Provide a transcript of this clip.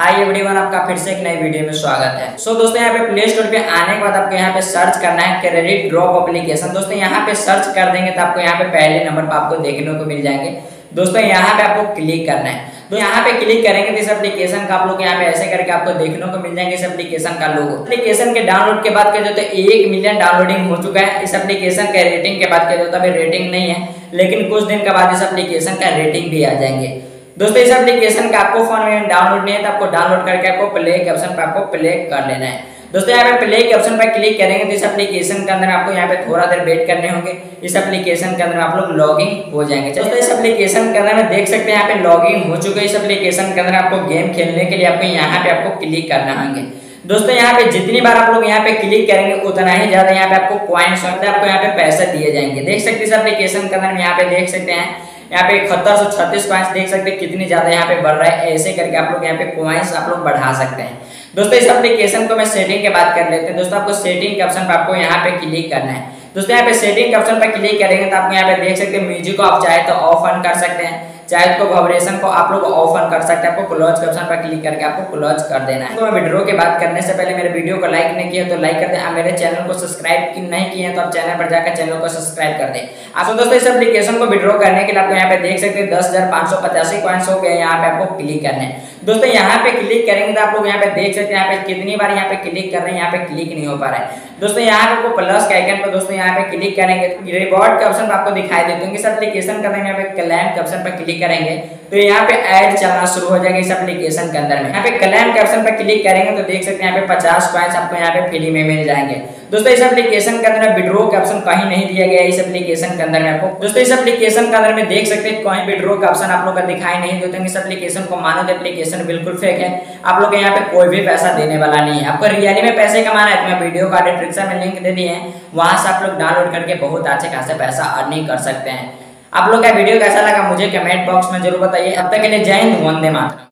Hi everyone, आपका फिर से एक नई वीडियो में स्वागत है। सो दोस्तों, यहाँ पे प्ले स्टोर पे आने के बाद आपको यहाँ पे सर्च करना है क्रेडिट ड्रॉप एप्लीकेशन। दोस्तों यहाँ पे सर्च कर देंगे तो आपको यहाँ पे पहले नंबर पर आपको देखने को मिल जाएंगे। दोस्तों यहाँ पे आपको क्लिक करना है, तो यहाँ पे क्लिक करेंगे तो इस एप्लीकेशन का आप लोग यहाँ पे ऐसे करके आपको देखने को मिल जाएंगे इस एप्लीकेशन का लोगो। एप्लीकेशन के डाउनलोड के बाद कह दो तो 1 मिलियन डाउनलोडिंग हो चुका है। इस एप्लीकेशन के रेटिंग के बाद कह दो तो अभी रेटिंग नहीं है, लेकिन कुछ दिन के बाद इस एप्लीकेशन का रेटिंग भी आ जाएंगे। दोस्तों इस एप्लीकेशन का आपको फोन में डाउनलोड नहीं है तो आपको डाउनलोड करके आपको प्ले के ऑप्शन पर आपको प्ले कर लेना है। दोस्तों यहाँ पे प्ले के ऑप्शन पर क्लिक करेंगे तो इस एप्लीकेशन के अंदर आपको यहाँ पे थोड़ा देर वेट करने होंगे। इस एप्लीकेशन के अंदर आप लोग लॉगिन हो जाएंगे। दोस्तों इस एप्लीकेशन के अंदर देख सकते हैं यहाँ पे लॉगिन हो चुके हैं। इस एप्लीकेशन के अंदर आपको गेम खेलने के लिए आपको यहाँ पे आपको क्लिक करना होंगे। दोस्तों यहाँ पे जितनी बार आप लोग यहाँ पे क्लिक करेंगे उतना ही ज्यादा यहाँ पे आपको कॉइन्स आपको यहाँ पे पैसे दिए जाएंगे। देख सकते हैं इस एप्लीकेशन के अंदर यहाँ पे देख सकते हैं यहाँ पे 7136 पॉइंट्स देख सकते हैं कितनी ज्यादा यहाँ पे बढ़ रहा है। ऐसे करके आप लोग यहाँ पे पॉइंट्स आप लोग बढ़ा सकते हैं। दोस्तों इस एप्लीकेशन को मैं सेटिंग के बात कर लेते हैं। दोस्तों आपको सेटिंग के ऑप्शन पर आपको यहाँ पे क्लिक करना है। दोस्तों यहाँ पे सेटिंग के ऑप्शन पर क्लिक करेंगे तो आप यहाँ पे देख सकते हैं म्यूजिक को आप चाहे तो ऑफ ऑन कर सकते हैं, चाहे तो वाइब्रेशन को आप लोग ऑफ ऑन कर सकते हैं। आपको क्लोज के ऑप्शन पर क्लिक करके आपको क्लोज कर देना है। तो वीडियो की बात करने से पहले मेरे वीडियो को लाइक नहीं किया तो लाइक कर दें। आप मेरे चैनल को सब्सक्राइब नहीं किए हैं तो आप चैनल पर जाकर चैनल को सब्सक्राइब कर दें। आप दोस्तों इस एप्लीकेशन को विड्रॉ करने के लिए आपको यहाँ पे देख सकते हैं 10,585 पॉइंट्स हो गए। यहाँ पे आपको क्लिक करना है। दोस्तों यहाँ पे क्लिक करेंगे तो आप लोग यहाँ पे देख सकते हैं यहाँ पे कितनी बार यहाँ पे क्लिक कर रहे हैं, यहाँ पे क्लिक नहीं हो पा रहा है। दोस्तों यहाँ पे आपको प्लस के आइकन पर दोस्तों यहाँ पे क्लिक करेंगे तो रिवॉर्ड के ऑप्शन आपको दिखाई देते होंगे। इस एप्लीकेशन का यहाँ पे क्लेम के ऑप्शन पर क्लिक करेंगे तो यहाँ पे ऐड चलना शुरू हो जाएगा। इस एप्लीकेशन के अंदर में यहाँ पे क्लेम के ऑप्शन पर क्लिक करेंगे तो देख सकते हैं यहाँ पे 50 पॉइंट्स आपको यहाँ पे फ्री में मिल जाएंगे। दोस्तों इस एप्लीकेशन के अंदर विड्रो का ऑप्शन कहीं नहीं दिया गया है। इस एप्लीकेशन के अंदर में आपको दोस्तों इस एप्लीकेशन के अंदर में देख सकते हैं कहीं विड्रो का ऑप्शन आप लोग का दिखाई नहीं देते हैं। इस एप्लीकेशन को मानो तो एप्लीकेशन बिल्कुल फेक है। आप लोग यहाँ पे कोई भी पैसा देने वाला नहीं है। आपको रियली में पैसे कमाना है तो मैं वीडियो का डिस्क्रिप्शन में लिंक दे दिए हैं, वहाँ से आप लोग डाउनलोड करके बहुत अच्छे खासे पैसा अर्निंग कर सकते हैं। आप लोग का वीडियो कैसा लगा मुझे कमेंट बॉक्स में जरूर बताइए। अब तक के लिए जय हिंद, वंदे मातरम।